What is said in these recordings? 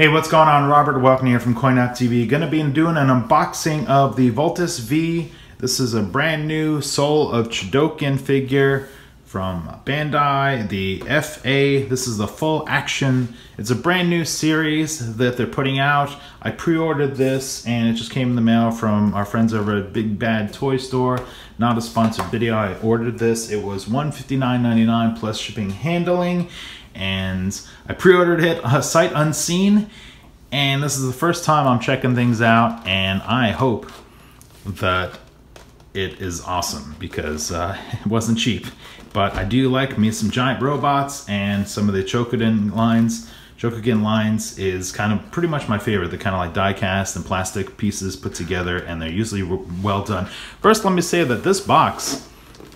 Hey, what's going on? Robert Welkner here from Coin-Op TV. Gonna be doing an unboxing of the Voltes V. This is a brand new Soul of Chogokin figure from Bandai, the FA. This is the Full Action. It's a brand new series that they're putting out. I pre-ordered this and it just came in the mail from our friends over at Big Bad Toy Store. Not a sponsored video, I ordered this. It was $159.99 plus shipping handling. And I pre-ordered it sight unseen. And this is the first time I'm checking things out, and I hope that it is awesome because it wasn't cheap. But I do like me some giant robots, and some of the Chokugan lines. Chokugan lines is kind of pretty much my favorite. They're kind of like die cast and plastic pieces put together, and they're usually well done. First, let me say that this box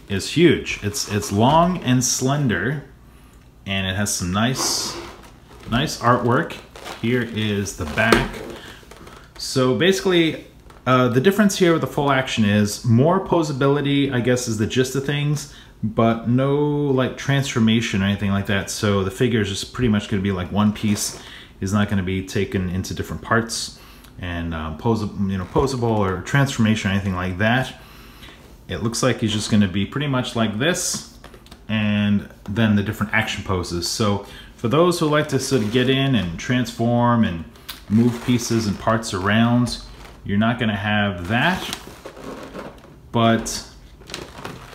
is huge. It's long and slender, and it has some nice artwork. Here is the back. So basically, the difference here with the Full Action is more posability, I guess, is the gist of things, but no like transformation or anything like that. So the figure is just pretty much going to be like one piece. He's not going to be taken into different parts and posable or transformation or anything like that. It looks like he's just going to be pretty much like this, and then the different action poses. So for those who like to sort of get in and transform and move pieces and parts around, you're not gonna have that, but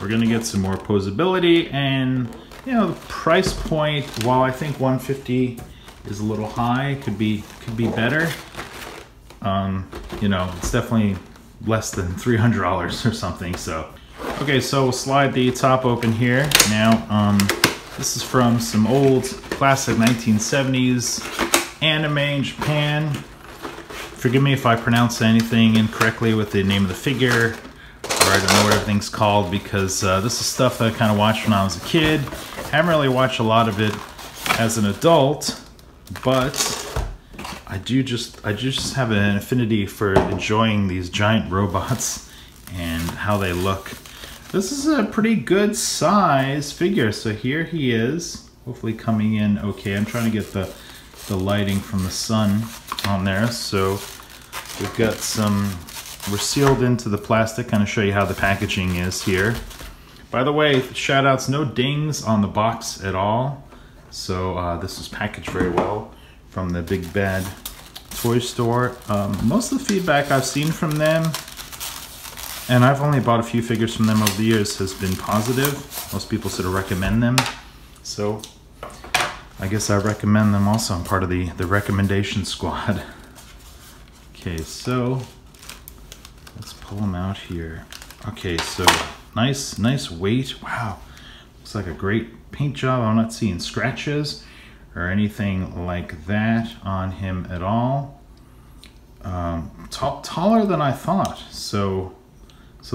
we're gonna get some more posability. And you know, the price point, while I think $150 is a little high, could be better. You know, it's definitely less than $300 or something. So, okay, so we'll slide the top open here. Now, this is from some old classic 1970s anime in Japan. Forgive me if I pronounce anything incorrectly with the name of the figure, or I don't know what everything's called, because this is stuff that I kind of watched when I was a kid. Haven't really watched a lot of it as an adult, but I do just have an affinity for enjoying these giant robots and how they look. This is a pretty good size figure, so here he is, hopefully coming in okay. I'm trying to get the lighting from the sun on there. So we've got some, we're sealed into the plastic, kind of show you how the packaging is here. By the way, shout outs, no dings on the box at all. So this was packaged very well from the Big Bad Toy Store. Most of the feedback I've seen from them, and I've only bought a few figures from them over the years, has been positive. Most people sort of recommend them. So I guess I recommend them also. I'm part of the recommendation squad. Okay, so let's pull them out here. Okay, so nice weight. Wow, looks like a great paint job. I'm not seeing scratches or anything like that on him at all. Taller than I thought, so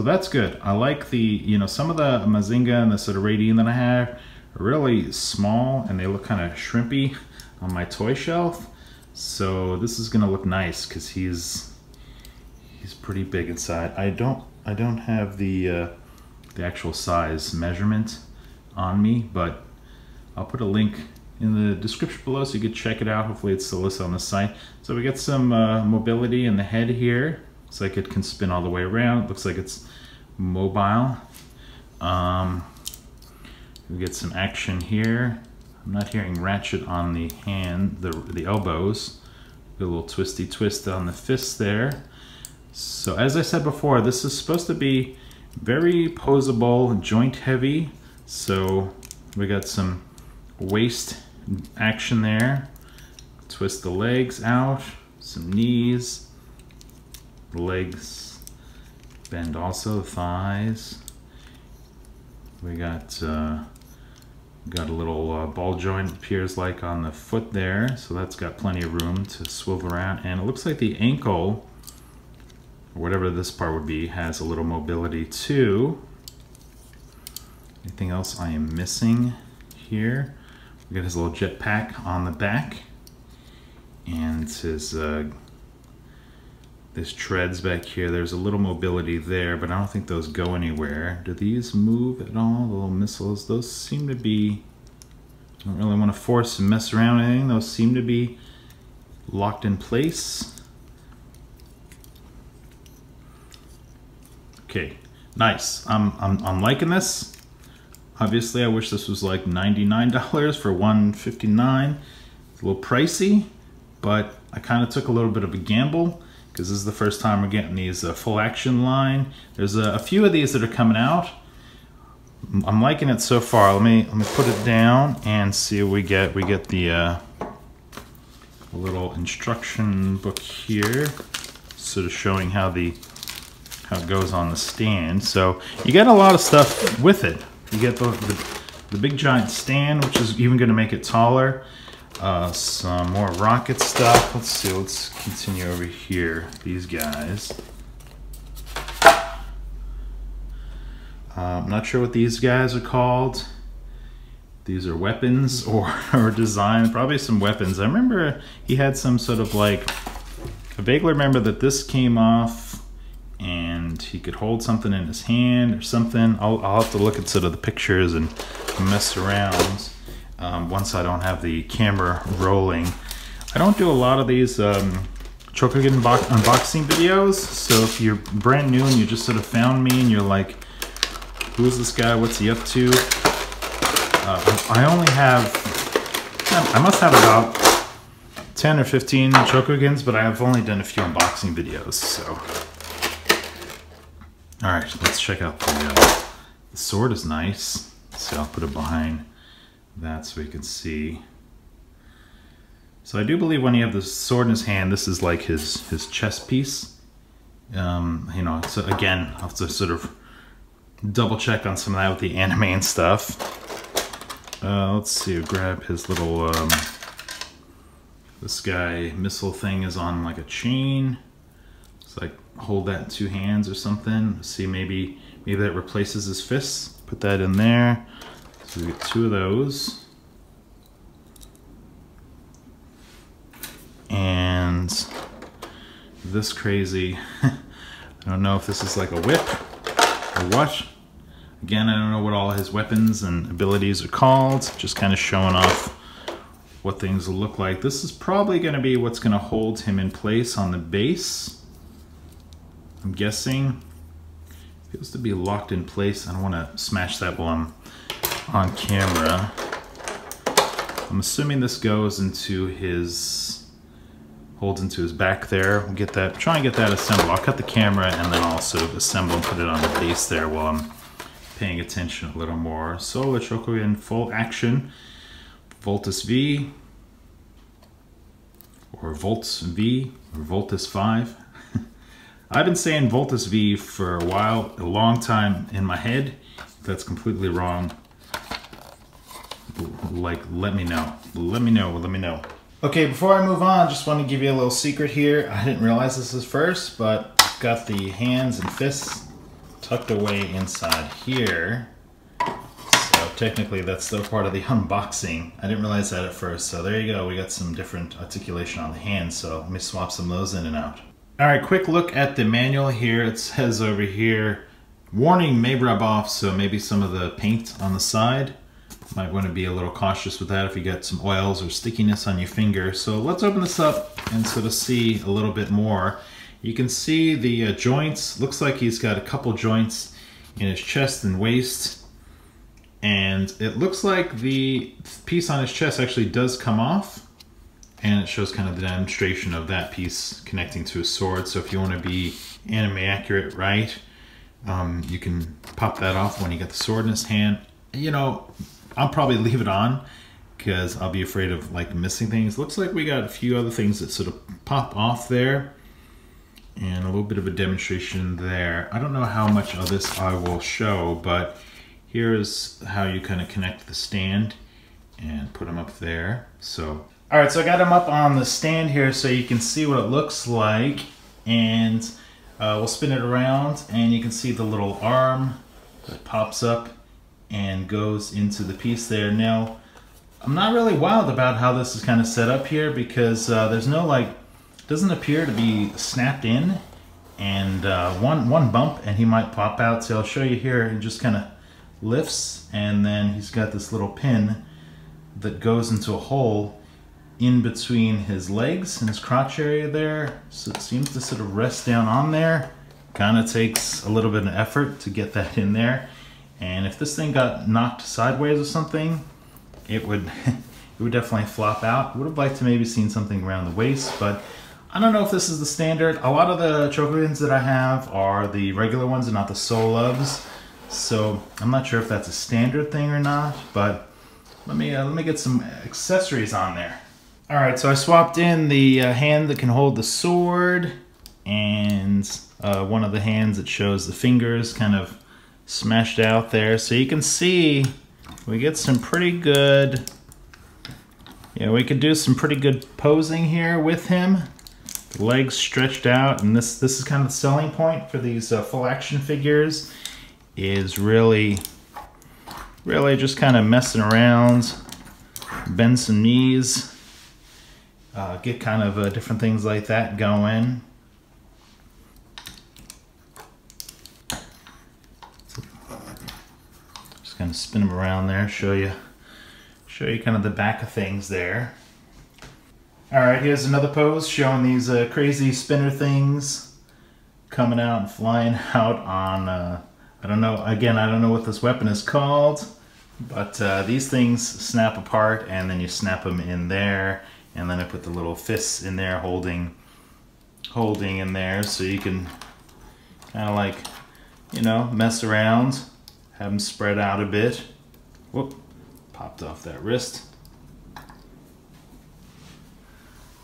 that's good. I like the, you know, some of the Mazinga and the sort of Radien that I have, really small, and they look kind of shrimpy on my toy shelf. So this is gonna look nice because he's pretty big inside. I don't have the actual size measurement on me, but I'll put a link in the description below so you can check it out. Hopefully it's still listed on the site. So we got some mobility in the head here. Looks like it can spin all the way around. Looks like it's mobile. We get some action here. I'm not hearing ratchet on the hand, the elbows. Got a little twisty twist on the fist there. So as I said before, this is supposed to be very posable, joint heavy. So we got some waist action there. Twist the legs out, some knees, legs bend also, thighs. We got a little ball joint, appears like, on the foot there, so that's got plenty of room to swivel around. And it looks like the ankle, or whatever this part would be, has a little mobility too. Anything else I am missing here? We got his little jetpack on the back, and his this treads back here. There's a little mobility there, but I don't think those go anywhere. Do these move at all? The little missiles, those seem to be, I don't really want to force and mess around anything. Those seem to be locked in place. Okay, nice. I'm liking this. Obviously, I wish this was like $99 for $159. It's a little pricey, but I kind of took a little bit of a gamble because this is the first time we're getting these Full Action line. There's a few of these that are coming out. I'm liking it so far. Let me put it down and see what we get. We get the little instruction book here, sort of showing how it goes on the stand. So you get a lot of stuff with it. You get the big giant stand, which is even going to make it taller. Some more rocket stuff. Let's see. Let's continue over here. These guys. I'm not sure what these guys are called. These are weapons or design. Probably some weapons. I remember he had some sort of like... I vaguely remember that this came off and he could hold something in his hand or something. I'll have to look at sort of the pictures and mess around once I don't have the camera rolling. I don't do a lot of these Chokugan unboxing videos. So if you're brand new and you just sort of found me and you're like, who is this guy? What's he up to? I only have, I must have about 10 or 15 Chokugans, but I have only done a few unboxing videos, so. All right, let's check out the sword is nice. So I'll put it behind that so we can see. So I do believe when you have the sword in his hand, this is like his chest piece. You know, so again, I'll have to sort of double check on some of that with the anime and stuff. Let's see, grab his little, this guy missile thing is on like a chain. It's like hold that in two hands or something. Let's see, maybe that replaces his fists. Put that in there. So we get two of those. And this crazy, I don't know if this is like a whip or what. Again, I don't know what all his weapons and abilities are called. Just kind of showing off what things will look like. This is probably going to be what's going to hold him in place on the base. I'm guessing. It feels to be locked in place. I don't want to smash that while I'm on camera. I'm assuming this goes into his... holds into his back there. We'll get that. Try and get that assembled. I'll cut the camera and then also assemble and put it on the base there while I'm paying attention a little more. Soul of Chogokin Full Action, Voltes V, or Voltes V, or Voltes V. I've been saying Voltes V for a while, a long time in my head. If that's completely wrong, like, let me know. Let me know, let me know. Okay, before I move on, just want to give you a little secret here. I didn't realize this is first, but I've got the hands and fists tucked away inside here. So technically that's still part of the unboxing. I didn't realize that at first. So there you go. We got some different articulation on the hands. So let me swap some of those in and out. All right, quick look at the manual here. It says over here, warning may rub off. So maybe some of the paint on the side. Might want to be a little cautious with that if you get some oils or stickiness on your finger. So let's open this up and sort of see a little bit more. You can see the joints. Looks like he's got a couple joints in his chest and waist. And it looks like the piece on his chest actually does come off. And it shows kind of the demonstration of that piece connecting to his sword. So if you want to be anime accurate, right? You can pop that off when you get the sword in his hand. You know, I'll probably leave it on because I'll be afraid of like missing things. Looks like we got a few other things that sort of pop off there. And a little bit of a demonstration there. I don't know how much of this I will show, but here's how you kind of connect the stand and put them up there. So, all right, so I got them up on the stand here so you can see what it looks like. And we'll spin it around and you can see the little arm that pops up and goes into the piece there. Now, I'm not really wild about how this is kind of set up here because there's no like, doesn't appear to be snapped in, and one bump and he might pop out. So I'll show you here, and just kind of lifts, and then he's got this little pin that goes into a hole in between his legs and his crotch area there. So it seems to sort of rest down on there. Kind of takes a little bit of effort to get that in there. And if this thing got knocked sideways or something, it would definitely flop out. Would have liked to maybe seen something around the waist, but I don't know if this is the standard. A lot of the Chokugans that I have are the regular ones and not the Soul Loves. So I'm not sure if that's a standard thing or not, but let me get some accessories on there. All right, so I swapped in the hand that can hold the sword and one of the hands that shows the fingers kind of smashed out there. So you can see we get some pretty good, yeah, we could do some pretty good posing here with him. Legs stretched out, and this is kind of the selling point for these full action figures, is really just kind of messing around, bend some knees, get kind of different things like that going. Just kind of spin them around there, show you kind of the back of things there. All right, here's another pose showing these crazy spinner things coming out and flying out on, I don't know, again, I don't know what this weapon is called, but these things snap apart and then you snap them in there, and then I put the little fists in there holding in there, so you can kind of like, you know, mess around, have them spread out a bit. Whoop, popped off that wrist.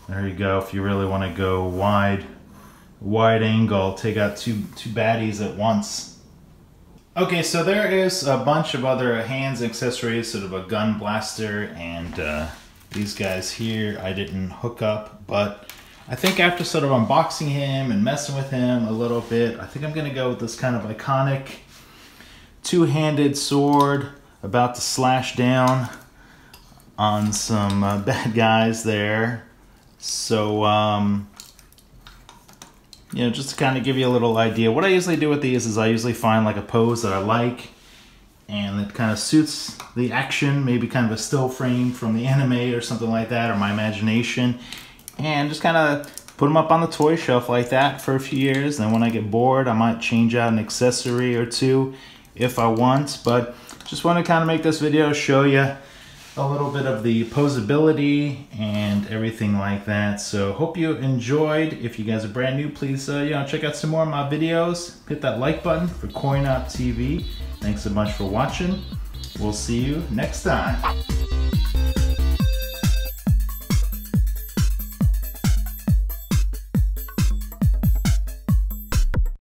There you go. If you really want to go wide angle, take out two baddies at once. Okay, so there is a bunch of other hands accessories, sort of a gun blaster, and these guys here I didn't hook up, but I think after sort of unboxing him and messing with him a little bit, I think I'm going to go with this kind of iconic two-handed sword about to slash down on some bad guys there. So, you know, just to kind of give you a little idea, what I usually do with these is I usually find like a pose that I like and it kind of suits the action, maybe kind of a still frame from the anime or something like that, or my imagination, and just kind of put them up on the toy shelf like that for a few years. Then when I get bored, I might change out an accessory or two if I want, but just want to kind of make this video, show you a little bit of the posability and everything like that. So hope you enjoyed. If you guys are brand new, please you know, check out some more of my videos. Hit that like button for Coin-Op TV. Thanks so much for watching. We'll see you next time.